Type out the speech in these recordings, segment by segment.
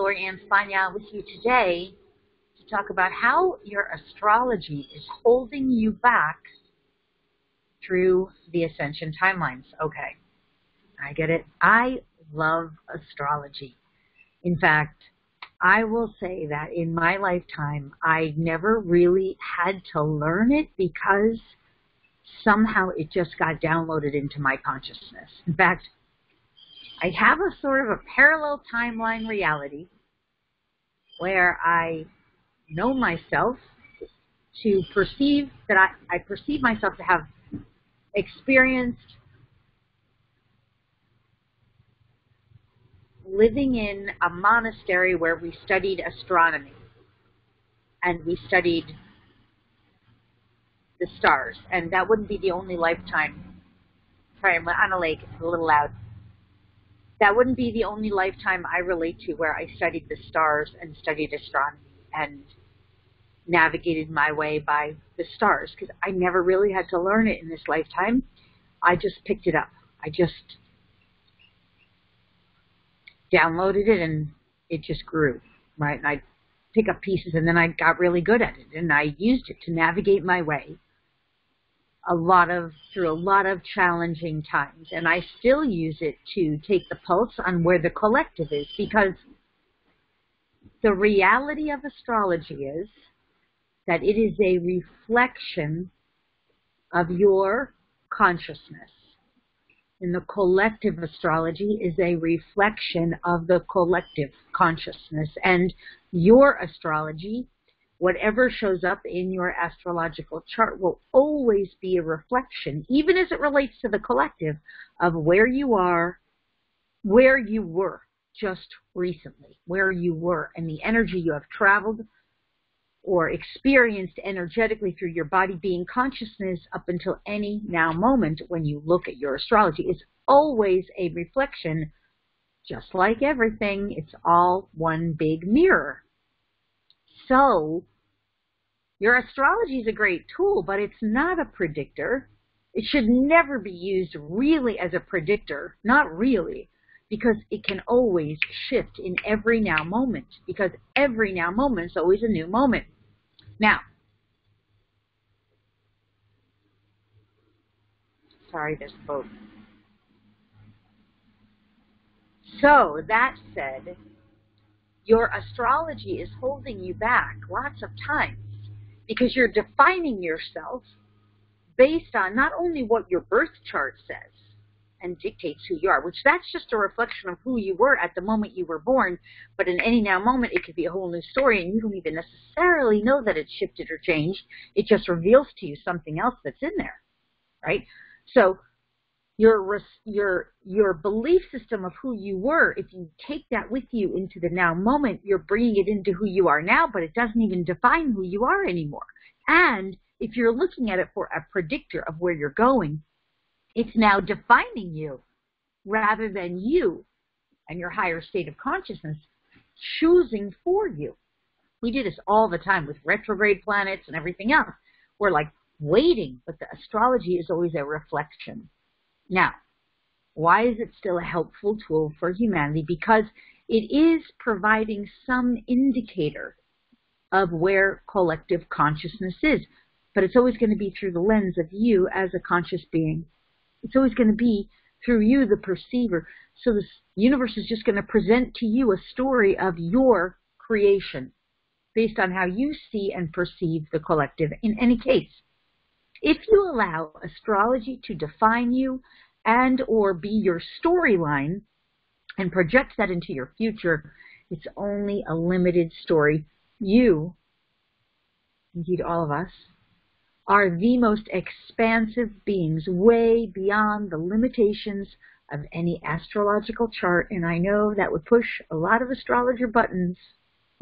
Lori Ann Spagna with you today to talk about how your astrology is holding you back through the ascension timelines. Okay, I get it. I love astrology. In fact, I will say that in my lifetime, I never really had to learn it because somehow it just got downloaded into my consciousness. In fact, I have a sort of a parallel timeline reality where I know myself to perceive that I perceive myself to have experienced living in a monastery where we studied astronomy and we studied the stars, and that wouldn't be the only lifetime. Sorry, I'm on a lake, it's a little loud. That wouldn't be the only lifetime I relate to where I studied the stars and studied astronomy and navigated my way by the stars, because I never really had to learn it in this lifetime. I just picked it up. I just downloaded it and it just grew, right? And I'd pick up pieces and then I got really good at it, and I used it to navigate my way through a lot of challenging times, and I still use it to take the pulse on where the collective is, because the reality of astrology is that it is a reflection of your consciousness, and the collective astrology is a reflection of the collective consciousness, and your astrology, whatever shows up in your astrological chart, will always be a reflection, even as it relates to the collective, of where you are, where you were just recently, where you were, and the energy you have traveled or experienced energetically through your body being consciousness up until any now moment. When you look at your astrology, it's always a reflection. Just like everything, it's all one big mirror. So your astrology is a great tool, but it's not a predictor. It should never be used really as a predictor, not really, because it can always shift in every now moment, because every now moment is always a new moment. Now, sorry, there's a boat. So that said, your astrology is holding you back lots of times because you're defining yourself based on not only what your birth chart says and dictates who you are, which that's just a reflection of who you were at the moment you were born, but in any now moment it could be a whole new story and you don't even necessarily know that it shifted or changed. It just reveals to you something else that's in there, right? So your belief system of who you were, if you take that with you into the now moment, you're bringing it into who you are now, but it doesn't even define who you are anymore. And if you're looking at it for a predictor of where you're going, it's now defining you rather than you and your higher state of consciousness choosing for you. We do this all the time with retrograde planets and everything else. We're like waiting, but the astrology is always a reflection. Now, why is it still a helpful tool for humanity? Because it is providing some indicator of where collective consciousness is. But it's always going to be through the lens of you as a conscious being. It's always going to be through you, the perceiver. So the universe is just going to present to you a story of your creation based on how you see and perceive the collective in any case. If you allow astrology to define you and or be your storyline and project that into your future, it's only a limited story. You, indeed all of us, are the most expansive beings, way beyond the limitations of any astrological chart. And I know that would push a lot of astrologer buttons.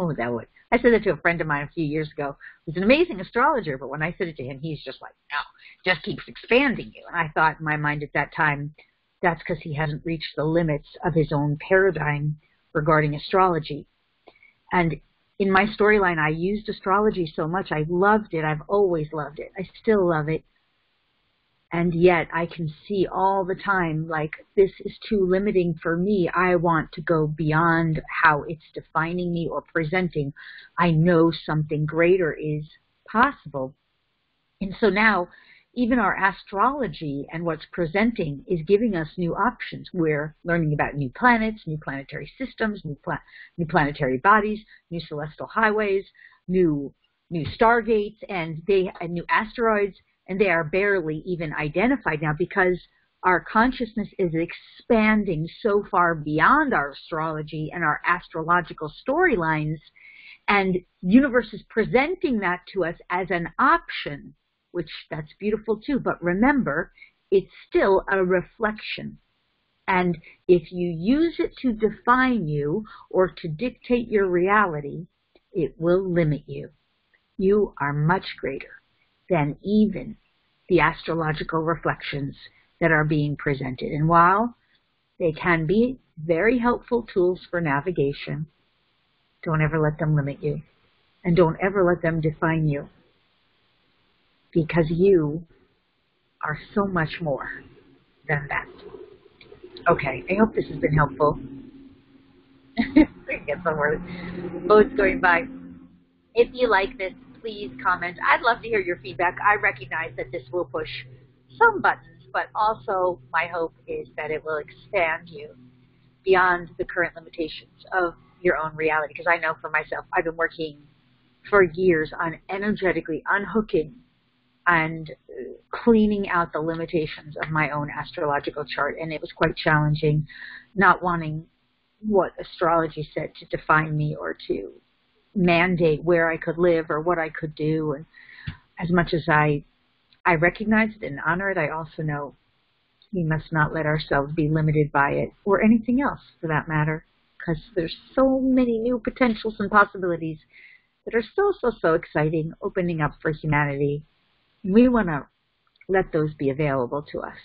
Oh, that would. I said that to a friend of mine a few years ago, who's an amazing astrologer, but when I said it to him, he's just like, no, just keeps expanding you. And I thought in my mind at that time, that's because he hasn't reached the limits of his own paradigm regarding astrology. And in my storyline, I used astrology so much. I loved it. I've always loved it. I still love it. And yet I can see all the time, like, this is too limiting for me. I want to go beyond how it's defining me or presenting. I know something greater is possible. And so now even our astrology and what's presenting is giving us new options. We're learning about new planets, new planetary systems, new planetary bodies, new celestial highways, new stargates, and new asteroids. And they are barely even identified now because our consciousness is expanding so far beyond our astrology and our astrological storylines, and universe is presenting that to us as an option, which that's beautiful too. But remember, it's still a reflection. And if you use it to define you or to dictate your reality, it will limit you. You are much greater than even the astrological reflections that are being presented. And while they can be very helpful tools for navigation, don't ever let them limit you, and don't ever let them define you, because you are so much more than that. Okay, I hope this has been helpful. We get somewhere. Boat's going by. If you like this, please comment. I'd love to hear your feedback. I recognize that this will push some buttons, but also my hope is that it will expand you beyond the current limitations of your own reality. Because I know for myself, I've been working for years on energetically unhooking and cleaning out the limitations of my own astrological chart. And it was quite challenging, not wanting what astrology said to define me or to mandate where I could live or what I could do. And as much as I recognize it and honor it, I also know we must not let ourselves be limited by it or anything else for that matter, because there's so many new potentials and possibilities that are so, so, so exciting, opening up for humanity. We want to let those be available to us.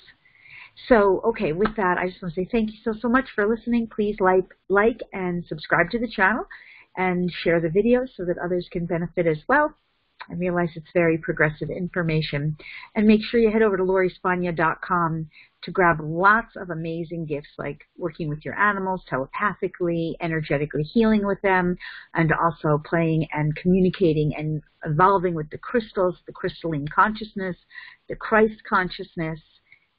So, okay, with that, I just want to say thank you so, so much for listening. Please like and subscribe to the channel, and share the video so that others can benefit as well. I realize it's very progressive information. And make sure you head over to LoriSpagna.com to grab lots of amazing gifts, like working with your animals telepathically, energetically healing with them, and also playing and communicating and evolving with the crystals, the crystalline consciousness, the Christ consciousness,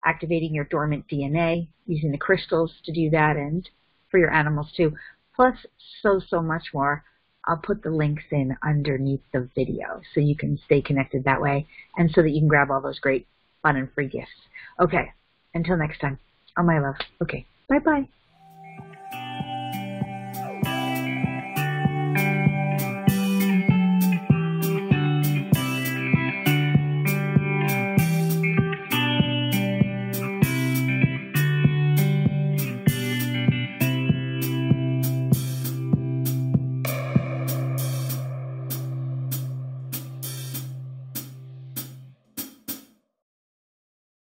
activating your dormant DNA, using the crystals to do that, and for your animals too. Plus so, so much more. I'll put the links in underneath the video so you can stay connected that way, and so that you can grab all those great fun and free gifts. Okay, until next time. All my love. Okay, bye-bye.